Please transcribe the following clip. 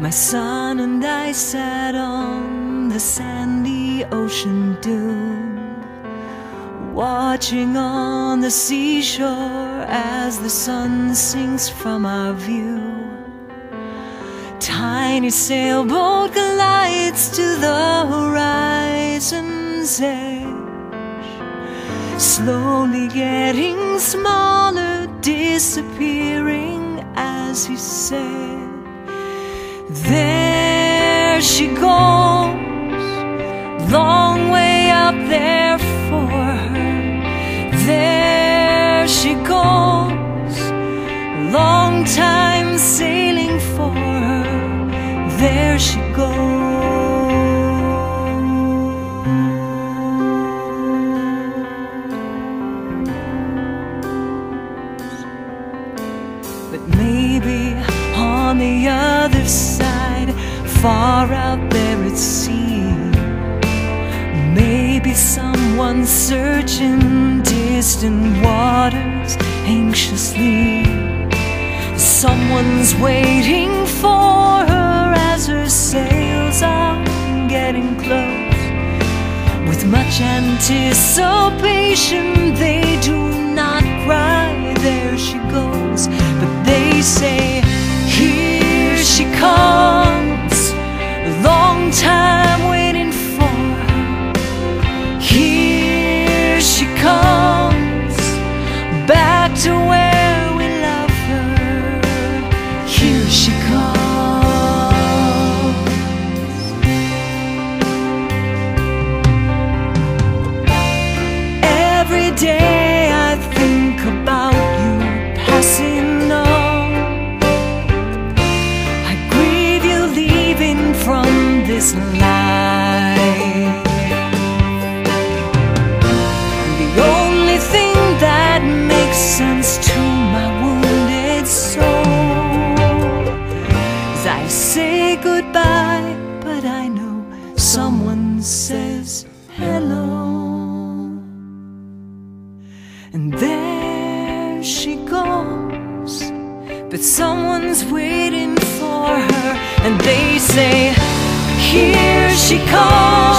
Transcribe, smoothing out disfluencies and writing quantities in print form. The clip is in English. My son and I sat on the sandy ocean dune, watching on the seashore as the sun sinks from our view. Tiny sailboat glides to the horizon's edge, slowly getting smaller, disappearing as he said. There she goes, long way up there for her. There she goes, long time sailing for her. There she goes. But maybe on the other side, far out there at sea, maybe someone searching distant waters anxiously. Someone's waiting for her as her sails are getting close. With much anticipation, they do not cry, there she goes. But they say, here she comes, a long time waiting for her. Here she comes, back to where we love her. Here she comes. Every day I think about you passing on. From this life, the only thing that makes sense to my wounded soul is I say goodbye, but I know someone says hello. And there she goes, but someone's waiting for her. And they say, here she comes.